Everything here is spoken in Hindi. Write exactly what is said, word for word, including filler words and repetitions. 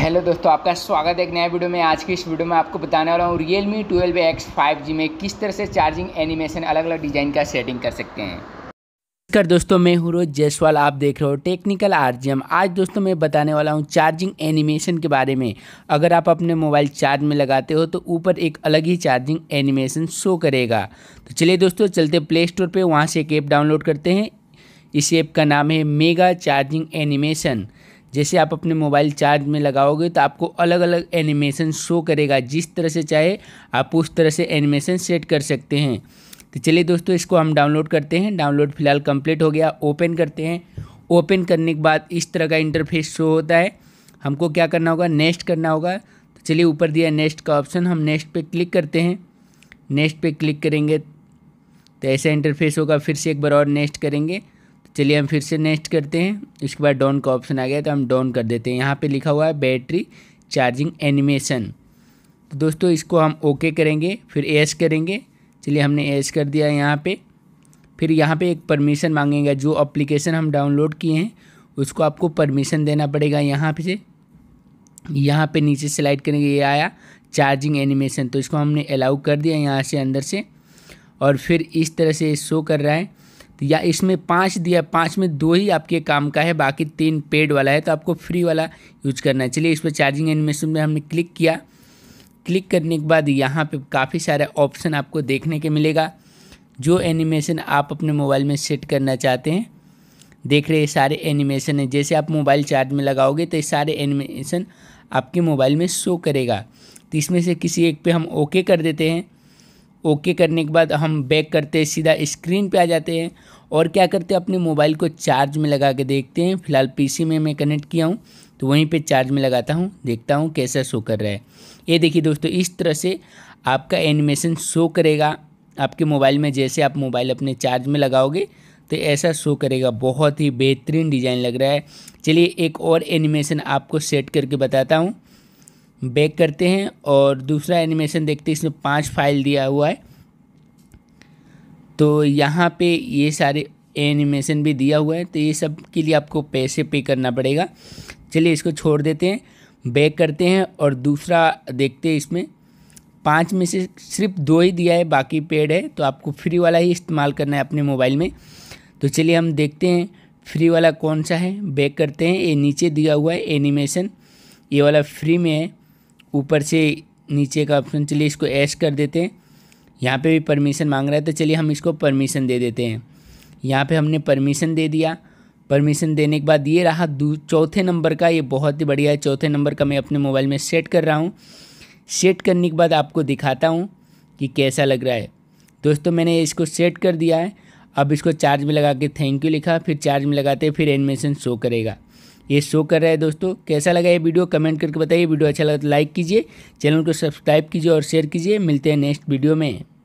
हेलो दोस्तों, आपका स्वागत है एक नया वीडियो में। आज की इस वीडियो में आपको बताने वाला हूँ Realme twelve X five G में किस तरह से चार्जिंग एनिमेशन अलग अलग डिज़ाइन का सेटिंग कर सकते हैं। नमस्कार दोस्तों, मैं हूँ रोज जयसवाल, आप देख रहे हो टेक्निकल आरजीएम। आज दोस्तों मैं बताने वाला हूँ चार्जिंग एनिमेशन के बारे में। अगर आप अपने मोबाइल चार्ज में लगाते हो तो ऊपर एक अलग ही चार्जिंग एनिमेशन शो करेगा। तो चलिए दोस्तों चलते प्ले स्टोर पर, वहाँ से एक ऐप डाउनलोड करते हैं। इस ऐप का नाम है मेगा चार्जिंग एनिमेशन। जैसे आप अपने मोबाइल चार्ज में लगाओगे तो आपको अलग अलग एनिमेशन शो करेगा। जिस तरह से चाहे आप उस तरह से एनिमेशन सेट कर सकते हैं। तो चलिए दोस्तों इसको हम डाउनलोड करते हैं। डाउनलोड फ़िलहाल कंप्लीट हो गया। ओपन करते हैं। ओपन करने के बाद इस तरह का इंटरफेस शो होता है। हमको क्या करना होगा? नेक्स्ट करना होगा। तो चलिए ऊपर दिया नेक्स्ट का ऑप्शन, हम नेक्स्ट पर क्लिक करते हैं। नेक्स्ट पर क्लिक करेंगे तो ऐसा इंटरफेस होगा। फिर से एक बार और नेक्स्ट करेंगे। चलिए हम फिर से नेक्स्ट करते हैं। इसके बाद डाउन का ऑप्शन आ गया तो हम डाउन कर देते हैं। यहाँ पे लिखा हुआ है बैटरी चार्जिंग एनिमेशन। तो दोस्तों इसको हम ओके करेंगे, फिर एस करेंगे। चलिए हमने एस कर दिया यहाँ पे। फिर यहाँ पे एक परमिशन मांगेगा। जो एप्लीकेशन हम डाउनलोड किए हैं उसको आपको परमिशन देना पड़ेगा। यहाँ पे से यहाँ पर नीचे स्लाइड करेंगे, ये आया चार्जिंग एनिमेशन। तो इसको हमने अलाउ कर दिया यहाँ से अंदर से। और फिर इस तरह से शो कर रहा है। तो या इसमें पाँच दिया, पाँच में दो ही आपके काम का है, बाकी तीन पेड वाला है। तो आपको फ्री वाला यूज करना है। चलिए इस पर चार्जिंग एनिमेशन में हमने क्लिक किया। क्लिक करने के बाद यहाँ पे काफ़ी सारे ऑप्शन आपको देखने के मिलेगा। जो एनिमेशन आप अपने मोबाइल में सेट करना चाहते हैं, देख रहे सारे एनिमेशन हैं। जैसे आप मोबाइल चार्ज में लगाओगे तो ये सारे एनिमेशन आपके मोबाइल में शो करेगा। तो इसमें से किसी एक पे हम ओके कर देते हैं। ओके करने के बाद हम बैक करते हैं, सीधा स्क्रीन पे आ जाते हैं। और क्या करते हैं, अपने मोबाइल को चार्ज में लगा के देखते हैं। फिलहाल पीसी में मैं कनेक्ट किया हूँ तो वहीं पे चार्ज में लगाता हूँ, देखता हूँ कैसा शो कर रहा है। ये देखिए दोस्तों, इस तरह से आपका एनिमेशन शो करेगा आपके मोबाइल में। जैसे आप मोबाइल अपने चार्ज में लगाओगे तो ऐसा शो करेगा। बहुत ही बेहतरीन डिज़ाइन लग रहा है। चलिए एक और एनिमेशन आपको सेट करके बताता हूँ। बैक करते हैं और दूसरा एनिमेशन देखते हैं। इसमें पांच फाइल दिया हुआ है तो यहाँ पे ये सारे एनिमेशन भी दिया हुआ है। तो ये सब के लिए आपको पैसे पे करना पड़ेगा। चलिए इसको छोड़ देते हैं, बैक करते हैं और दूसरा देखते हैं। इसमें पांच में से सिर्फ दो ही दिया है, बाकी पेड है। तो आपको फ्री वाला ही इस्तेमाल करना है अपने मोबाइल में। तो चलिए हम देखते हैं फ्री वाला कौन सा है। बैक करते हैं, ये नीचे दिया हुआ है एनिमेशन, ये वाला फ्री में है। ऊपर से नीचे का ऑप्शन, चलिए इसको ऐश कर देते हैं। यहाँ पे भी परमिशन मांग रहा है तो चलिए हम इसको परमिशन दे देते हैं। यहाँ पे हमने परमिशन दे दिया। परमिशन देने के बाद ये रहा चौथे नंबर का। ये बहुत ही बढ़िया है। चौथे नंबर का मैं अपने मोबाइल में सेट कर रहा हूँ। सेट करने के बाद आपको दिखाता हूँ कि कैसा लग रहा है। दोस्तों मैंने इसको सेट कर दिया है। अब इसको चार्ज में लगा के थैंक यू लिखा, फिर चार्ज में लगाते फिर एनिमेशन शो करेगा। ये शो कर रहा है। दोस्तों कैसा लगा ये वीडियो, कमेंट करके बताइए। वीडियो अच्छा लगा तो लाइक कीजिए, चैनल को सब्सक्राइब कीजिए और शेयर कीजिए। मिलते हैं नेक्स्ट वीडियो में।